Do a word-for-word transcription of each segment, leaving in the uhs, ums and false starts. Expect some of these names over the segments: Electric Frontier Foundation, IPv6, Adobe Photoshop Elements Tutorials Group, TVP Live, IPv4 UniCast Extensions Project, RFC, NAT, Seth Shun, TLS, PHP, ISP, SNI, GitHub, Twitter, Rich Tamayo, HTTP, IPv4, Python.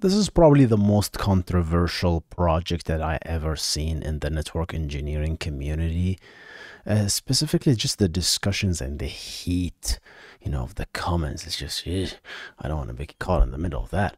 This is probably the most controversial project that I ever seen in the network engineering community. Uh, specifically, just the discussions and the heat, you know, of the comments. It's just, ugh, I don't want to be caught in the middle of that.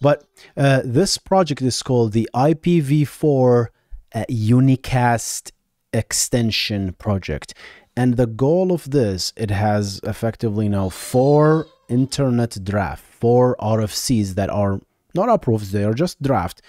But uh, this project is called the I P v four uh, UniCast Extension Project. And the goal of this, it has effectively now four internet draft, four R F Cs that are not approved, they are just draft,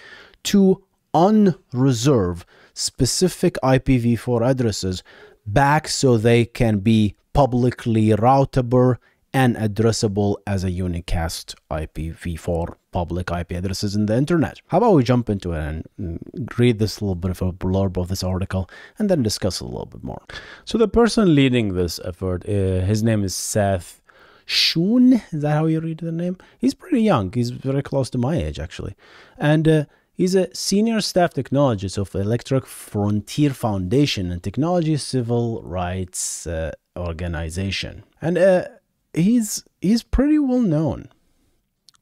to unreserve specific I P v four addresses back so they can be publicly routable and addressable as a unicast I P v four public I P addresses in the internet. How about we jump into it and read this little bit of a blurb of this article and then discuss a little bit more. So the person leading this effort, uh, his name is Seth Shun, is that how you read the name? He's pretty young. He's very close to my age, actually. And uh, he's a senior staff technologist of Electric Frontier Foundation and Technology Civil Rights uh, Organization. And uh, he's, he's pretty well known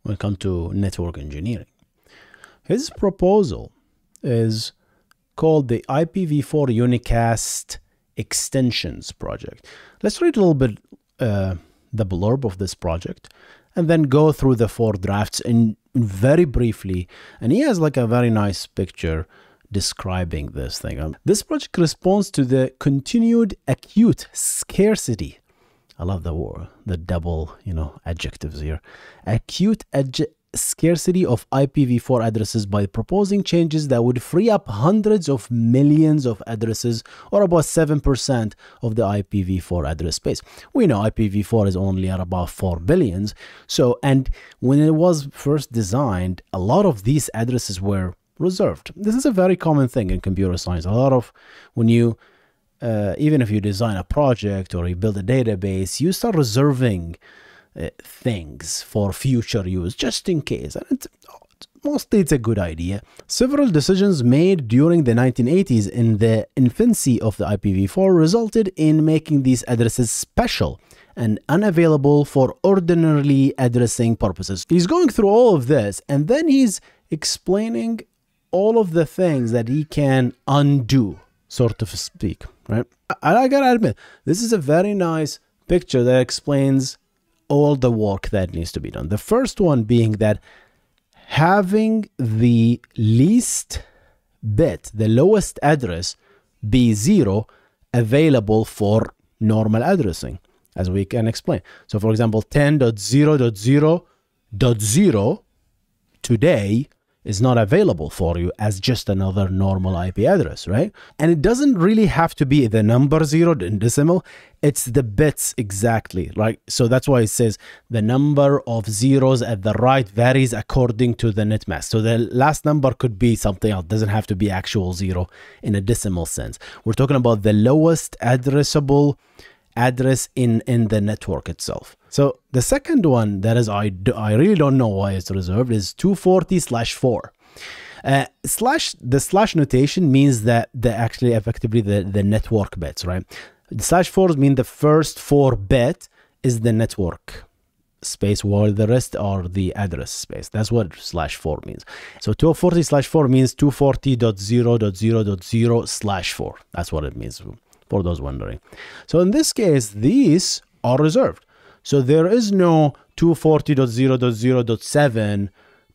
when it comes to network engineering. His proposal is called the I P v four UniCast Extensions Project. Let's read a little bit... Uh, the blurb of this project and then go through the four drafts in very briefly. And he has like a very nice picture describing this thing. Um, this project responds to the continued acute scarcity. I love the word, the double, you know, adjectives here. Acute scarcity of I P v four addresses by proposing changes that would free up hundreds of millions of addresses, or about seven percent of the I P v four address space. We know I P v four is only at about four billions. So, and when it was first designed, a lot of these addresses were reserved. This is a very common thing in computer science. A lot of, when you, uh, even if you design a project or you build a database, you start reserving Uh, things for future use just in case, and it's, mostly it's a good idea. Several decisions made during the nineteen eighties in the infancy of the I P v four resulted in making these addresses special and unavailable for ordinarily addressing purposes. He's going through all of this and then he's explaining all of the things that he can undo, sort of speak, right? And I gotta admit, this is a very nice picture that explains all the work that needs to be done. The first one being that having the least bit, the lowest address, be zero, available for normal addressing, as we can explain. So for example, ten dot zero dot zero dot zero today is not available for you as just another normal I P address, right? And it doesn't really have to be the number zero in decimal, it's the bits exactly, right? So that's why it says the number of zeros at the right varies according to the netmask. So the last number could be something else, doesn't have to be actual zero in a decimal sense. We're talking about the lowest addressable address in, in the network itself. So the second one that is, I, do, I really don't know why it's reserved, is two forty slash four. Uh, slash, the slash notation means that the actually effectively the, the network bits, right? The slash fours mean the first four bit is the network space while the rest are the address space. That's what slash four means. So two forty slash four means two forty dot zero dot zero dot zero slash four. That's what it means for those wondering. So in this case, these are reserved. So there is no two forty dot zero dot zero dot seven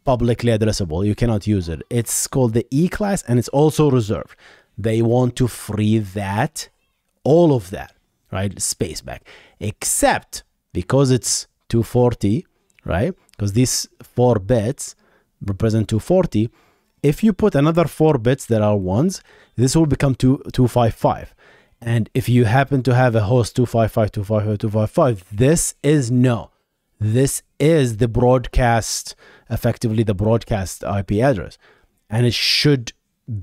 publicly addressable. You cannot use it. It's called the E class and it's also reserved. They want to free that, all of that, right, space back. Except because it's two forty, right, because these four bits represent two forty. If you put another four bits that are ones, this will become two fifty-five. And if you happen to have a host two fifty-five, two fifty-five, two fifty-five, this is no. This is the broadcast, effectively the broadcast I P address. And it should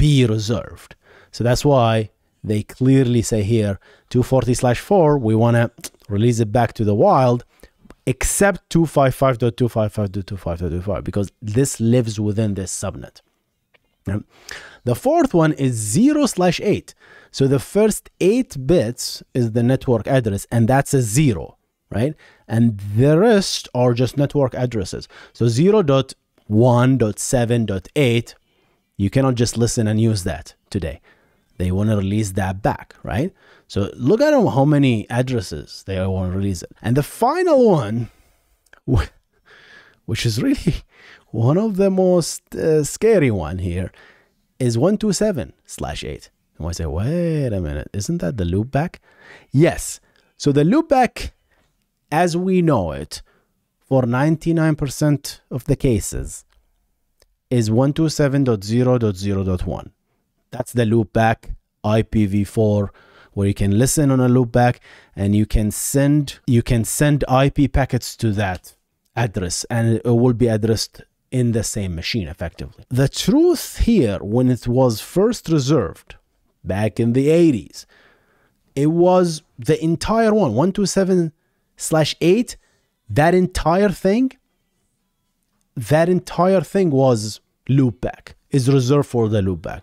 be reserved. So that's why they clearly say here, two forty slash four, we want to release it back to the wild, except two fifty-five dot two fifty-five dot two fifty-five dot two fifty-five, because this lives within this subnet. The fourth one is zero slash eight. So the first eight bits is the network address, and that's a zero, right? And the rest are just network addresses. So zero dot one point seven point eight, you cannot just listen and use that today. They want to release that back, right? So look at how many addresses they want to release it. And the final one, which is really one of the most uh, scary one here, is one twenty-seven slash eight. And I say, wait a minute, isn't that the loopback? Yes. So the loopback, as we know it, for ninety-nine percent of the cases, is one twenty-seven dot zero dot zero dot one. That's the loopback I P v four, where you can listen on a loopback and you can send you can send I P packets to that address, and it will be addressed in the same machine effectively. The truth here, when it was first reserved back in the eighties, it was the entire one, one twenty-seven slash eight, that entire thing, that entire thing was loopback, is reserved for the loopback.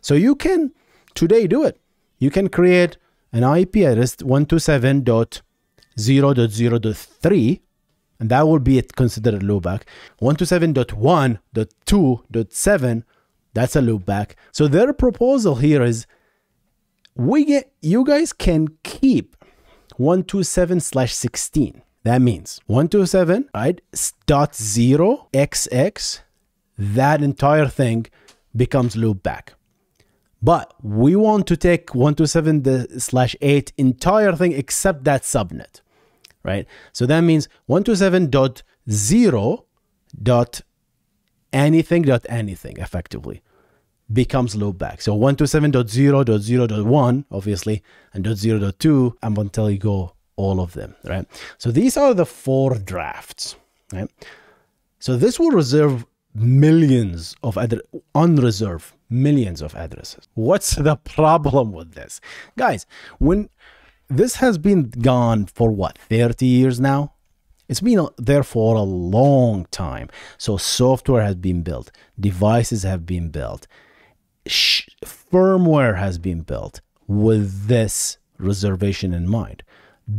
So you can today do it. You can create an I P address one twenty-seven dot zero dot zero dot three, and that will be it considered a loopback. one twenty-seven dot one dot two dot seven, that's a loopback. So their proposal here is, we get, you guys can keep one twenty-seven slash sixteen. That means one twenty-seven, right, dot zero xx, that entire thing becomes loopback. But we want to take one twenty-seven slash eight entire thing except that subnet, right? So that means one twenty-seven dot zero dot anything dot anything effectively becomes loopback. So one twenty-seven dot zero dot zero dot one, obviously, and dot zero dot two, and until you go all of them, right? So these are the four drafts, right? So this will reserve millions of other unreserved millions of addresses. What's the problem with this, guys? When this has been gone for what, thirty years now? It's been there for a long time. So software has been built, devices have been built, sh firmware has been built with this reservation in mind.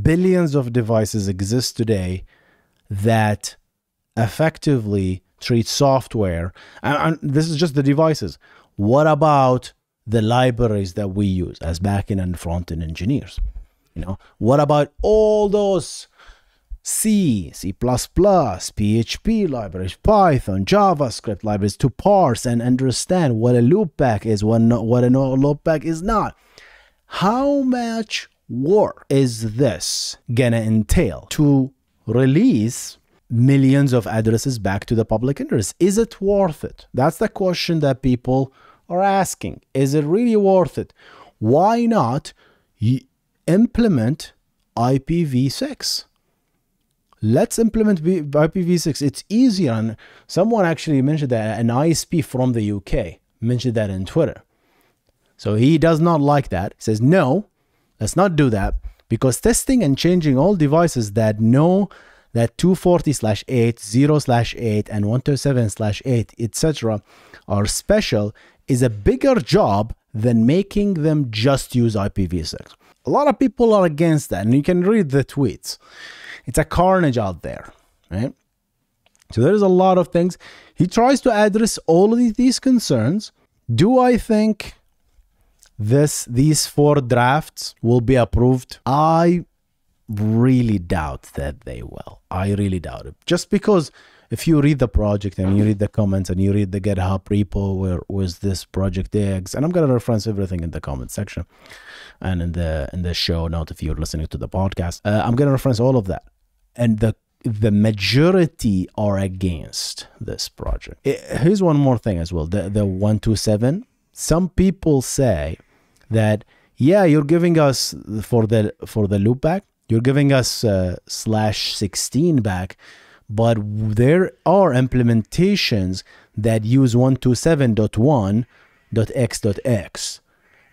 Billions of devices exist today that effectively treat software, and, and this is just the devices. What about the libraries that we use as back-end and front-end engineers? You know, what about all those C, C++, P H P libraries, Python, JavaScript libraries to parse and understand what a loopback is, what, not, what a no loopback is not? How much work is this gonna entail to release millions of addresses back to the public interest? Is it worth it? That's the question that people are asking. Is it really worth it? Why not implement I P v six? Let's implement I P v six. It's easier. And someone actually mentioned that, an I S P from the U K mentioned that in Twitter. So he does not like that. He says, no, let's not do that, because testing and changing all devices that know that two forty slash eight, zero slash eight, and one twenty-seven slash eight, et cetera are special is a bigger job than making them just use I P v six. A lot of people are against that, and you can read the tweets. It's a carnage out there, right? So there's a lot of things. He tries to address all of these concerns. Do I think this these four drafts will be approved? I really doubt that they will. I really doubt it. Just because if you read the project and you read the comments and you read the GitHub repo where was this project eggs, and I'm gonna reference everything in the comment section and in the in the show note if you're listening to the podcast. Uh, I'm gonna reference all of that. And the the majority are against this project. It, here's one more thing as well. The the one twenty-seven. Some people say that, yeah, you're giving us for the for the loopback. You're giving us uh, slash sixteen back, but there are implementations that use one twenty-seven dot one dot x dot x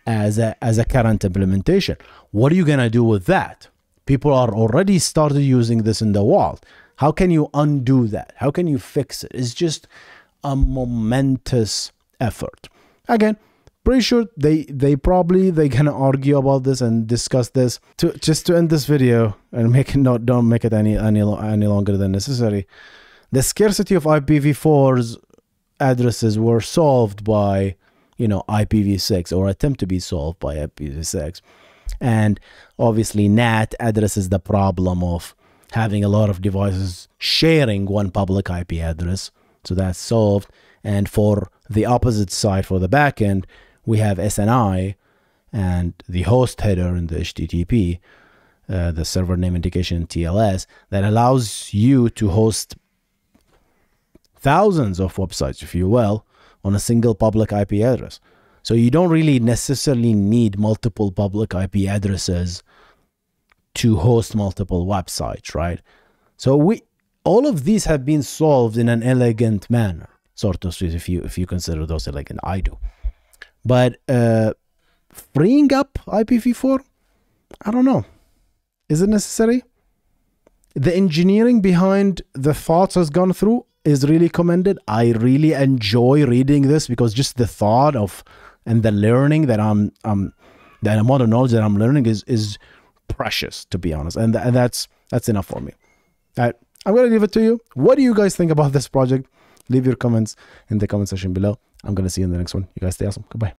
as a, as a current implementation. What are you going to do with that? People are already started using this in the wild. How can you undo that? How can you fix it? It's just a momentous effort. Again, pretty sure they they probably they gonna argue about this and discuss this. To just to end this video and make it not don't make it any any any longer than necessary, the scarcity of I P v four's addresses were solved by, you know, I P v six, or attempt to be solved by I P v six. And obviously N A T addresses the problem of having a lot of devices sharing one public I P address. So that's solved. And for the opposite side, for the backend, we have S N I and the host header in the H T T P, uh, the server name indication T L S, that allows you to host thousands of websites, if you will, on a single public I P address. So you don't really necessarily need multiple public I P addresses to host multiple websites, right? So we, all of these have been solved in an elegant manner, sort of, if you if you consider those elegant. I do. But uh, freeing up I P v four, I don't know. Is it necessary? The engineering behind the thoughts has gone through is really commended. I really enjoy reading this, because just the thought of and the learning that I'm, I'm that amount of knowledge that I'm learning is is precious, to be honest. And, th and that's that's enough for me. All right, I'm gonna leave it to you. What do you guys think about this project? Leave your comments in the comment section below. I'm gonna see you in the next one. You guys stay awesome. Goodbye.